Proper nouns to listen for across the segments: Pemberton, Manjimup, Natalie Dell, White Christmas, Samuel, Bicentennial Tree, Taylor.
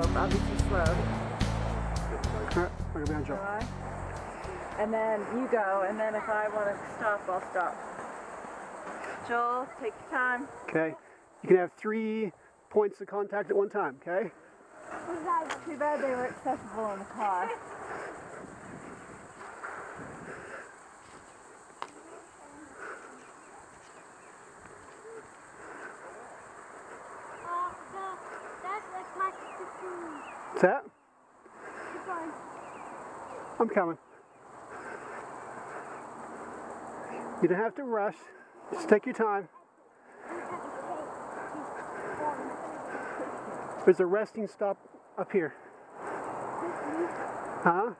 jump. I'll be too slow. Look at me jump. Right. And then you go, and then if I want to stop, I'll stop. Joel, take your time. Okay. You can have 3 points of contact at one time, okay? Too bad they were accessible in the car. What's that? Keep going. I'm coming. You don't have to rush. Just take your time. There's a resting stop up here. Huh?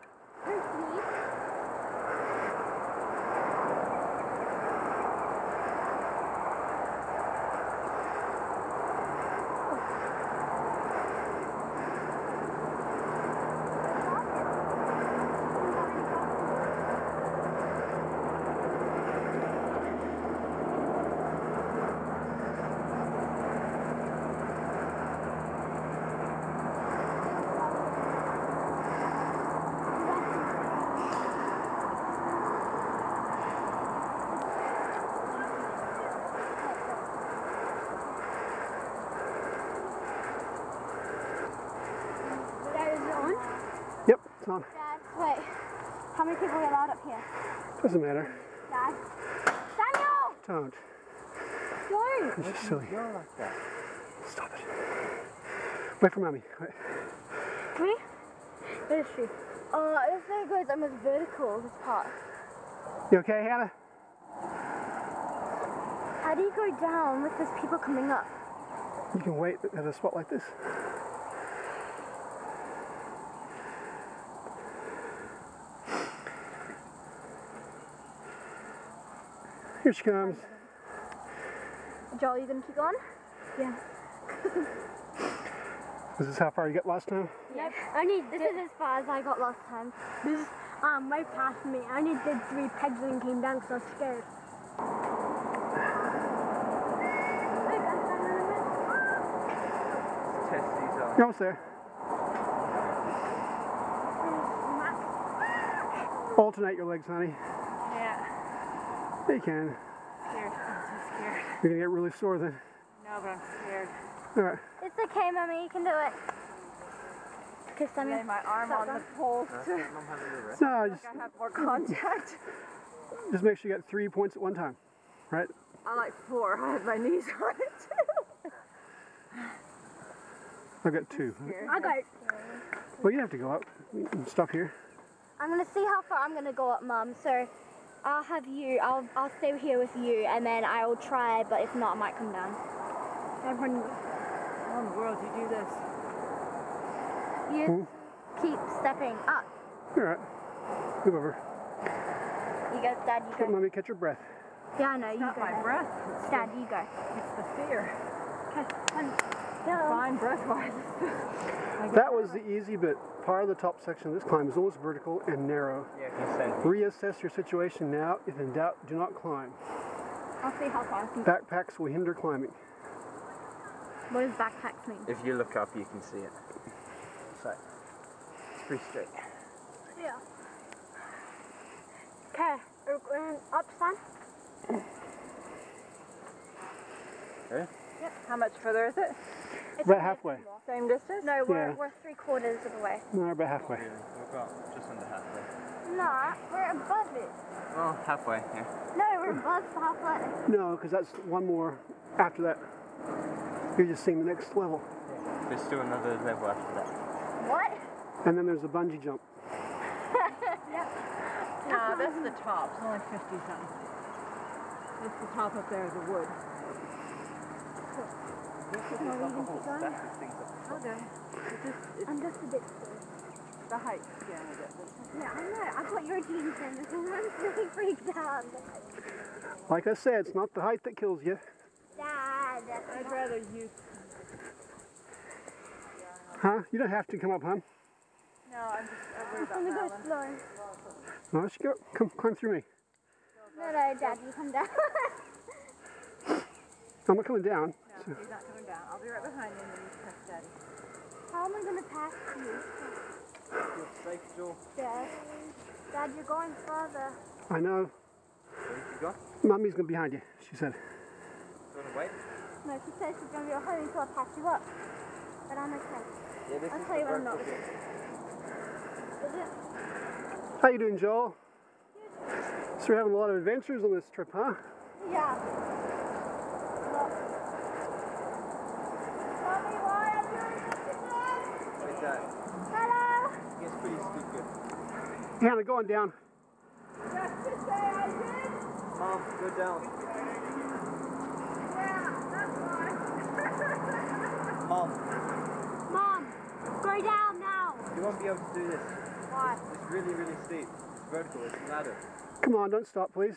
Dad, wait. How many people get allowed up here? Doesn't matter. Dad. Samuel! Don't. Sorry. This is silly. Like that? Stop it. Wait for mommy. Wait. Me? Where is she? Oh, it's so good. I'm as vertical this park. You okay, Hannah? How do you go down with these people coming up? You can wait at a spot like this. Here she comes. Joel, you gonna keep going? Yeah. Is this how far you got last time? Nope. Only this is as far as I got last time. This is way past me. I only did 3 pegs and came down because I was scared. Let's test these out. You're almost there. Alternate your legs, honey. Yeah. You can. I'm scared. I'm so scared. You're gonna get really sore then. No, but I'm scared. All right. It's okay, Mommy. You can do it. Okay, Sammy. I made my arm on the pole. No, just. I have more contact. Just make sure you got 3 points at one time, right? I like 4. I had my knees on it. I got 2. I got. Well, you have to go up. Stop here. I'm gonna see how far I'm gonna go up, Mum. So. I'll have you, I'll stay here with you, and then I'll try, but if not, I might come down. Everyone, how in the world do you do this? You keep stepping up. You're all right. Move over. You go, Dad, you go. Mommy, catch your breath. Yeah, I know, you go. It's not my breath. It's Dad, you go. It's the fear. Okay, one, go. Fine breath-wise. That was the easy bit. Part of the top section of this climb is always vertical and narrow. Yeah, reassess your situation now. If in doubt, do not climb. I'll see how far. Backpacks will hinder climbing. What does backpacks mean? If you look up, you can see it. So, it's pretty straight. Yeah. Okay, we're going up, son. Okay. Yep. How much further is it? It's about halfway. Same distance? No, we're 3/4 of the way. No, we're about halfway. We're about just under halfway. No, we're above it. Oh, halfway, yeah. No, we're above halfway. No, because that's one more after that. You're just seeing the next level. Yeah. There's still another level after that. What? And then there's a bungee jump. Yep. No, that's the top. It's only 50 something. That's the top up there of the wood. I'm just a bit scared. The height scared me a bit. Yeah, I know. I thought you were doing things and I'm really freaked out. Like I said, it's not the height that kills you. Dad, I'd rather you. Huh? You don't have to come up, hon. No, I'm going to go slow. No, just go. Come, climb through me. No, Dad, you come down. I'm not coming down. No, so. He's not coming down. I'll be right behind him and you press Daddy. How am I going to pass you? You're safe, Joel. Yeah. Dad, you're going further. I know. Where have you gone? Mummy's going behind you, she said. Do you want to wait? No, she said she's going to go home until I pack you up. But I'm okay. Yeah, this I'll tell you what I'm not. How you doing, Joel? Good. So we're having a lot of adventures on this trip, huh? Yeah. Mummy, why are you doing this again? Wait, Dad. Hello. It gets pretty stupid. Hannah, go on down. Just to say I did. Mom, go down. Yeah, that's why. Mom. Mom, go down now. You won't be able to do this. Why? It's really, really steep. It's vertical. It's a ladder. Come on, don't stop, please.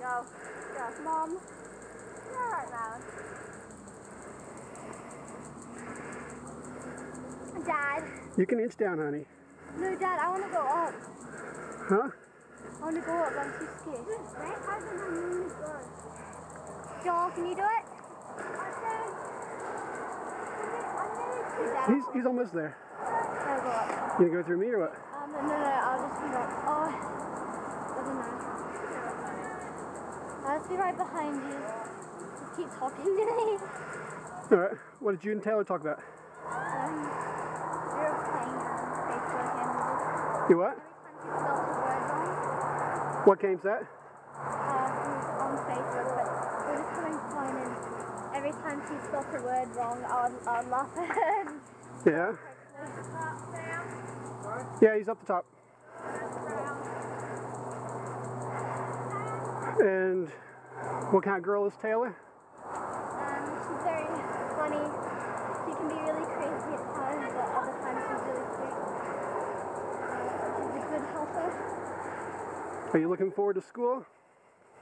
Go. Go. Mom. You're alright, Mom. Dad. You can inch down, honey. No, Dad, I want to go up. Huh? I want to go up, but I'm too scared. Right? How can I move it? Joel, can you do it? I can. He's almost there. I'll go up. You gonna go through me or what? No, I'll just be right. Oh. I'll just be right behind you. Just keep talking to me. Alright, what did you and Taylor talk about? We were playing Facebook and you what? Every time you spelled the word wrong. What game's that? On Facebook, but we're just having fun, and every time she spelled the word wrong, I'll laugh at her. Yeah? Yeah, he's up the top. And what kind of girl is Taylor? She's very funny. She can be really crazy at times, but other times she's really sweet. She's a good helper. Are you looking forward to school?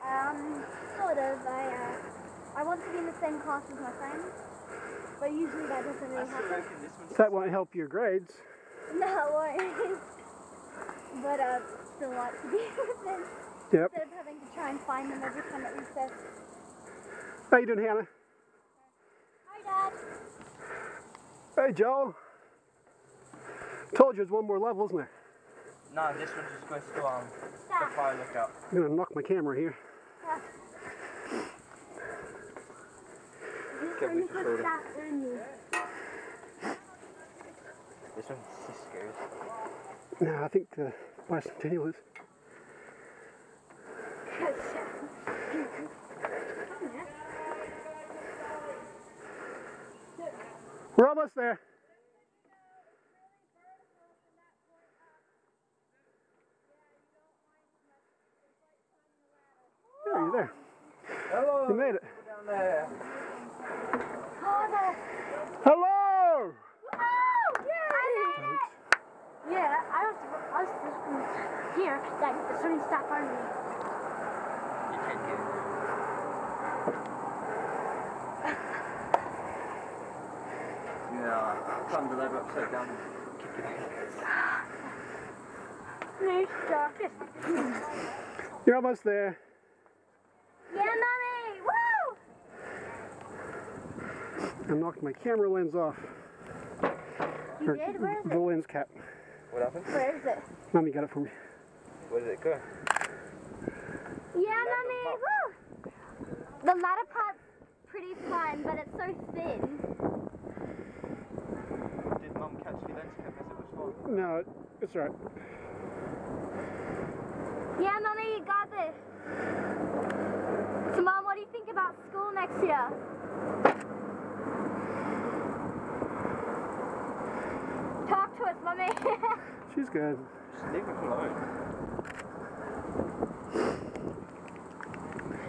Sort of. I want to be in the same class as my friends, but usually that doesn't really happen. So that won't help your grades. No, it won't. But I still want to be with them. Yep. Instead of having to try and find them every time at recess. How you doing, Hannah? Hi, Dad. Hey, Joel. Told you there's one more level, isn't there? No, this one's just going to go on the fire lookout. I'm going to knock my camera here. Yeah. This one's so scary. No, I think the Bicentennial is. We're almost there. Oh, you're there. Hello. You made it. Down there. Hello. Oh, yeah. Yeah, I was just here. Like somebody stopped on me. You can't get it. Thunder over upside down. No, stop. You're almost there. Yeah, Mummy! Woo! I knocked my camera lens off. You did? Where is it? The lens cap. What happened? Where is it? Mummy got it for me. Where did it go? Yeah, Mummy! Woo! The ladder part's pretty fun, but it's so thin. No, it's all right. Yeah, Mummy, you got this. So, Mom, what do you think about school next year? Talk to us, Mummy. She's good. Just leave her alone.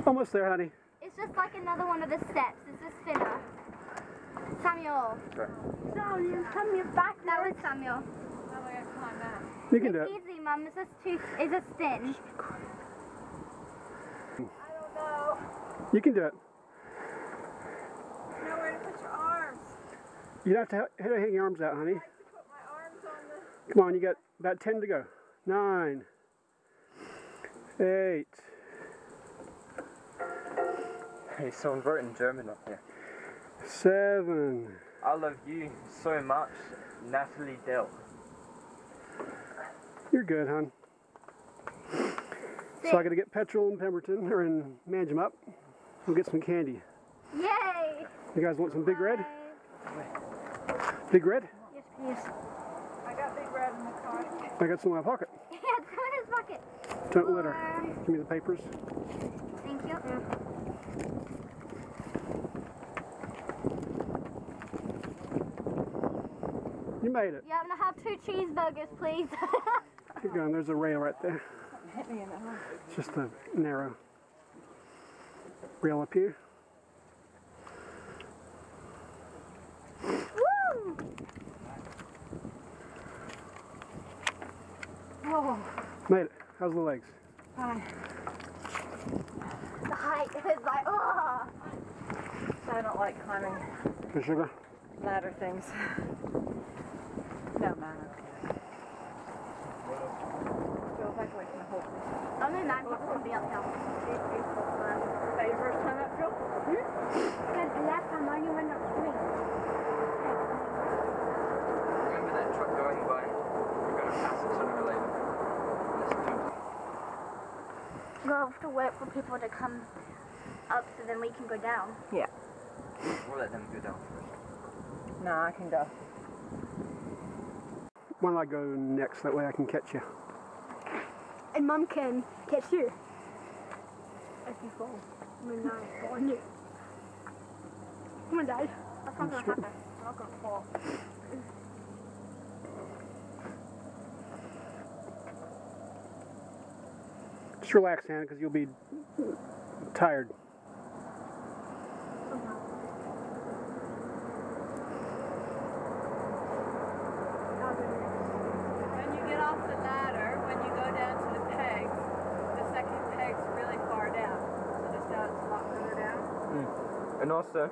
Almost there, honey. It's just like another one of the steps. It's just thinner. Samuel. Sorry. Samuel, back. That was Samuel. You can do it. It's easy, Mum. Is this too? Is this thin? I don't know. You can do it. I know where to put your arms. You don't have to hang your arms out, honey. I like to put my arms on the. Come on, you got about 10 to go. 9, 8. Hey, someone wrote in German up here. 7. I love you so much, Natalie Dell. You're good, hon. So I gotta get petrol in Pemberton, or in Manjimup. We'll get some candy. Yay! You guys want some Big Red? Big Red? Yes, please. I got Big Red in the car. I got some in my pocket. Yeah, it's in his pocket. Don't litter. Give me the papers. Thank you. You made it. Yeah, I'm gonna have 2 cheeseburgers, please. Keep going. There's a rail right there. Hit me in the heart. It's just a narrow rail up here. Woo! Whoa. Made it. How's the legs? Fine. The height is like, oh! I don't like climbing. For sugar? Ladder things. No, man. I'm in 90 from the uphill. Is that your first time uphill? Because the last time I went up to me. Remember that truck going by? We're going to pass it sooner or later. We'll have to wait for people to come up so then we can go down. Yeah. We'll let them go down first. No, I can go. Why don't I go next? That way I can catch you. And Mum can catch you. If you fall. I mean, no, I fall on you. Come on, Dad. That's not going to happen. I'm not going to fall. Just relax, Hannah, because you'll be tired. And also,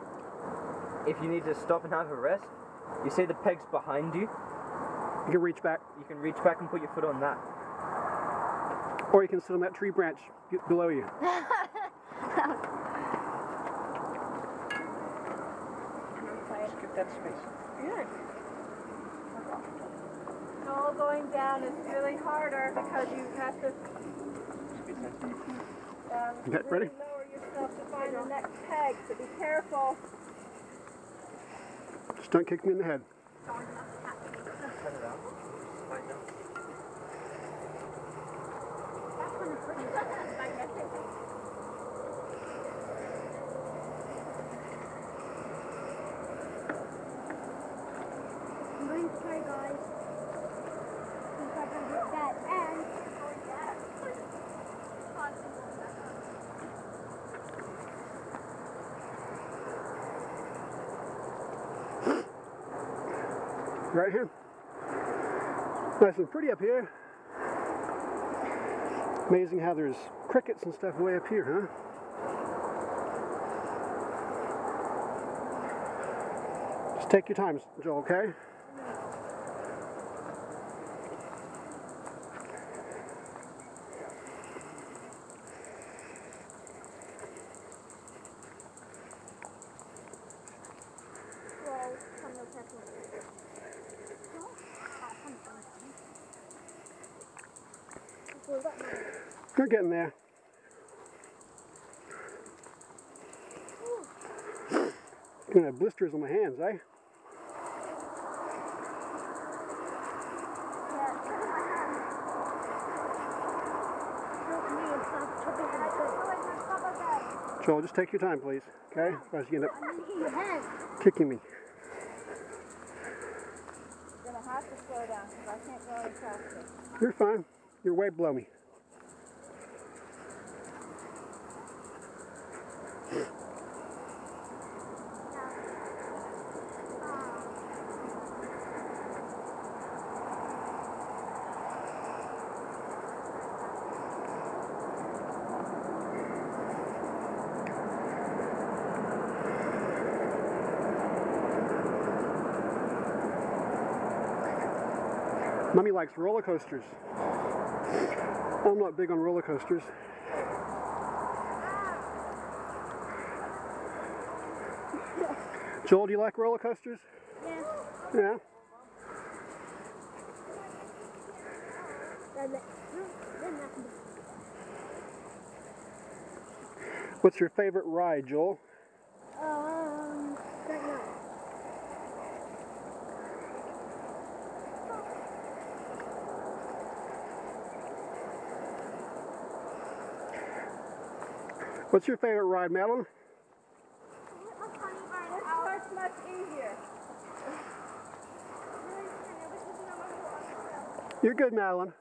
if you need to stop and have a rest, you see the pegs behind you. You can reach back. You can reach back and put your foot on that. Or you can sit on that tree branch below you. Just give that space. Good. No, going down is really harder because you have to. Get ready. To find the next peg, so be careful. Just don't kick me in the head. I'm going to try, guys. If I can get that end. Right here. Nice and pretty up here. Amazing how there's crickets and stuff way up here, huh? Just take your time, Joel, okay? You're getting there. I'm gonna have blisters on my hands, eh? Joel, just take your time, please. Okay? Otherwise you end up kicking me. I'm gonna have to slow down because I can't go any faster. You're fine. You're way below me. Mummy likes roller coasters. I'm not big on roller coasters. Joel, do you like roller coasters? Yeah. Yeah? What's your favorite ride, Joel? Right now. What's your favorite ride, Madeline? It's much easier. You're good, Madeline.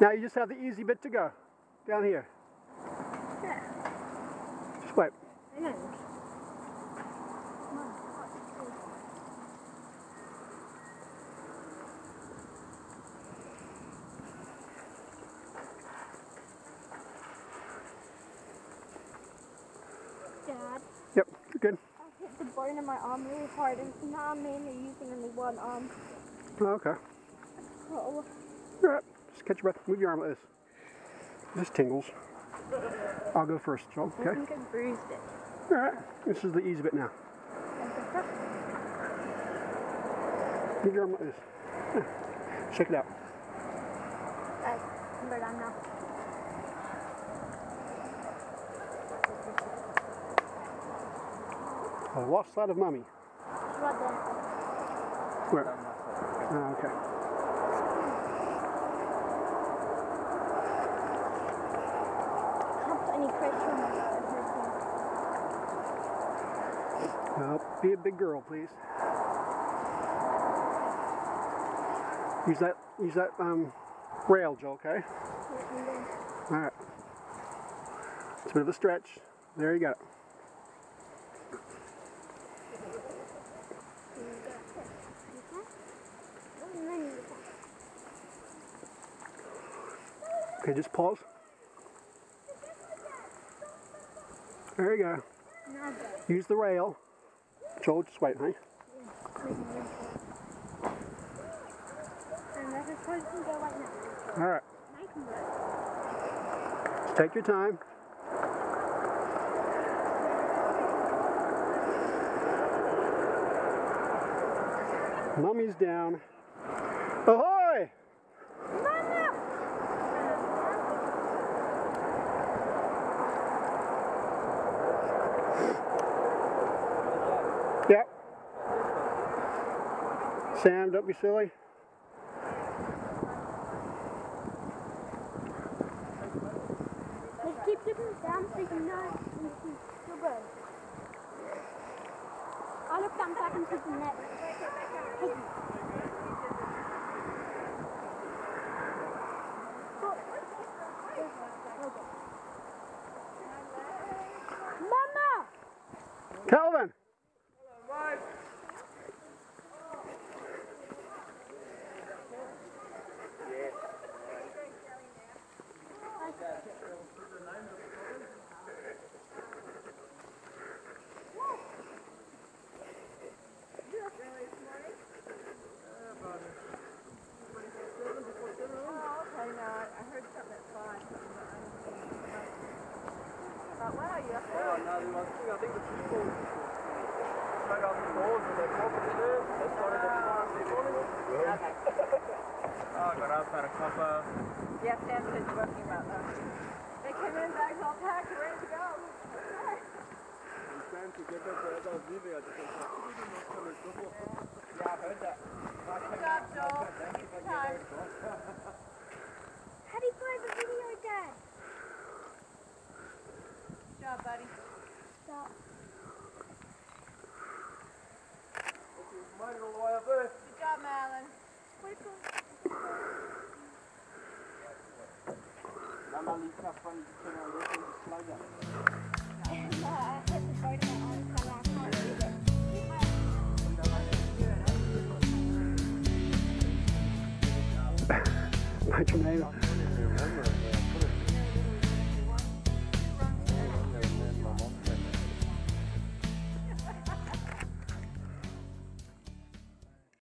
Now you just have the easy bit to go. Down here. Yeah. Just wait. I know. Dad. Yep, you're good. I hit the bone in my arm really hard and now I'm mainly using only one arm. Okay. That's cool. All right. Just catch your breath. Move your arm like this. This tingles. I'll go first, Joel. Okay. I think I bruised it. All right. This is the easy bit now. Move your arm like this. Yeah. Shake it out. But I'm not. I lost sight of Mummy. She's right there. Where? Oh, okay. Be a big girl, please. Use that rail, Joel, okay? Mm-hmm. Alright. It's a bit of a stretch. There you go. Okay, just pause. There you go. Use the rail. Joel, just wait, hey? Alright. Take your time. Mummy's down. Ahoy! Sam, don't be silly. Just keep dipping down so you can know you can still go. I'll look down back and take the net. Mama! Calvin! Yes, Sam is working about them. They came in bags all packed, ready to go. Sam, to get back to the adult leaving, I just want to do the yeah, I've heard that. Good job, Joel. It's time. How do you play the video, Dad? Good job, buddy. Stop. Good job, Malin. Put your name on.